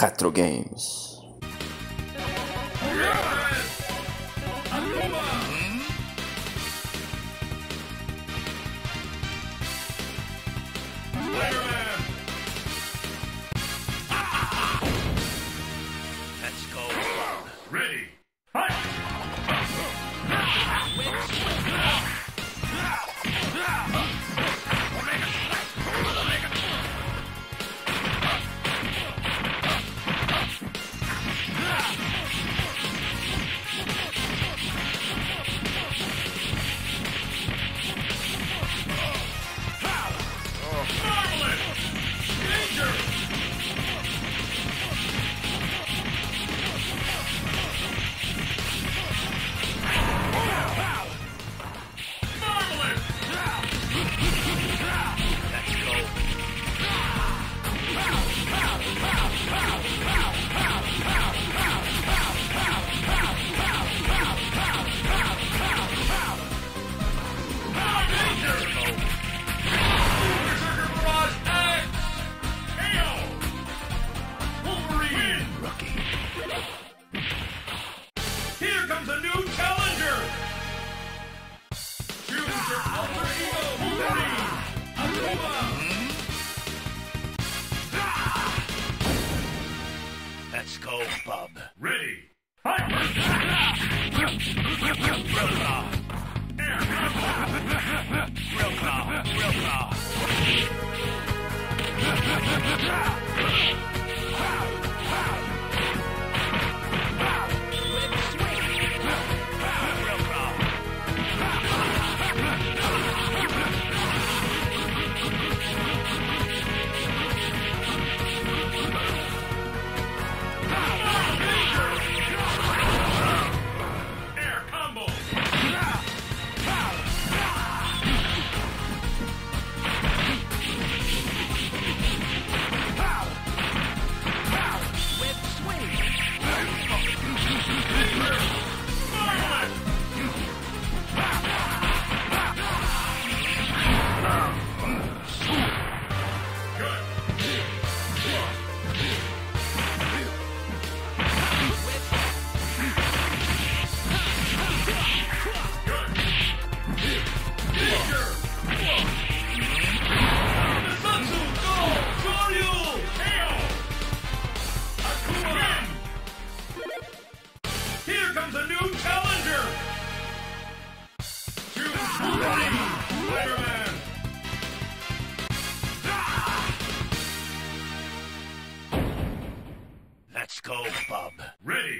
Retro Games. Let's go, Bub. Ready?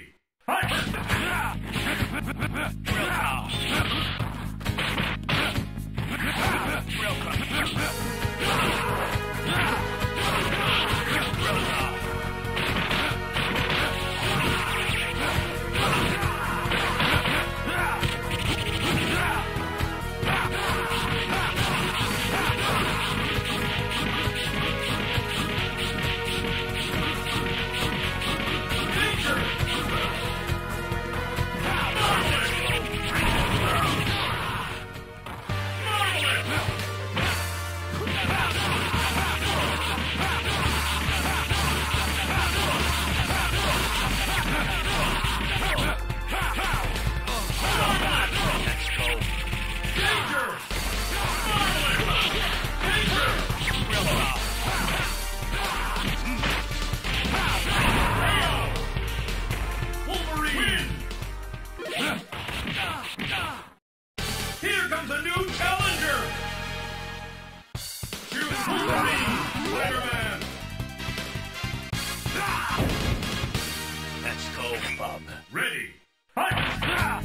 Let's go, Bub. Ready? Ready? Let's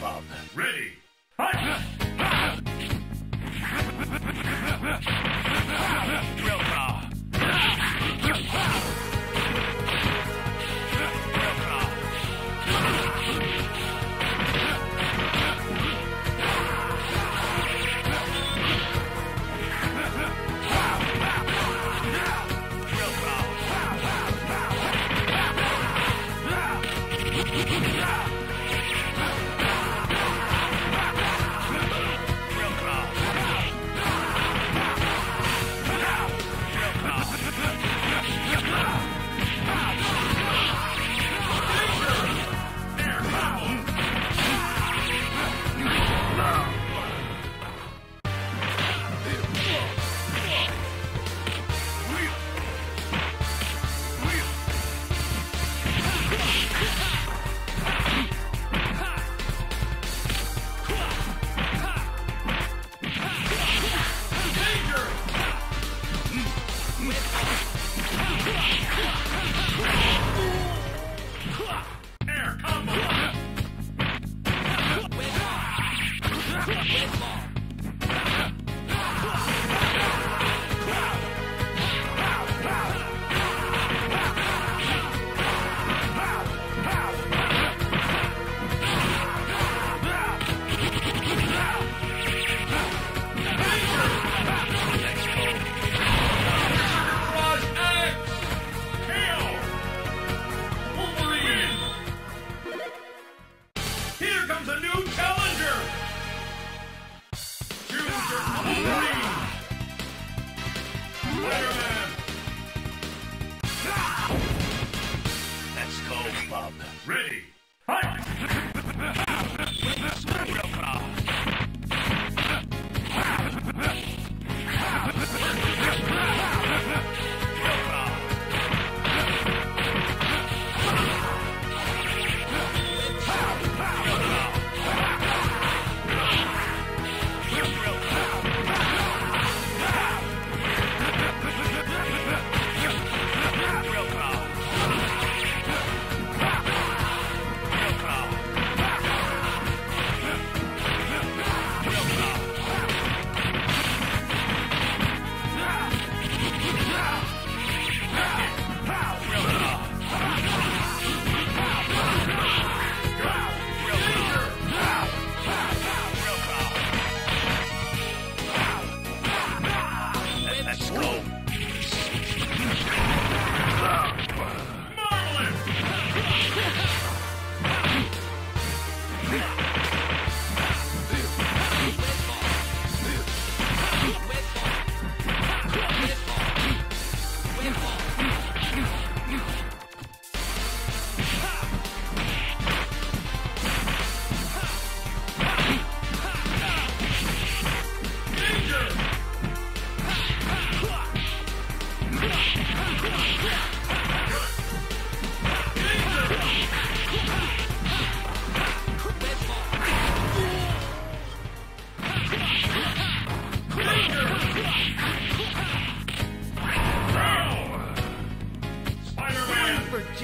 Bob. Ready. Drill car. Drill car.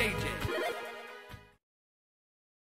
JJ.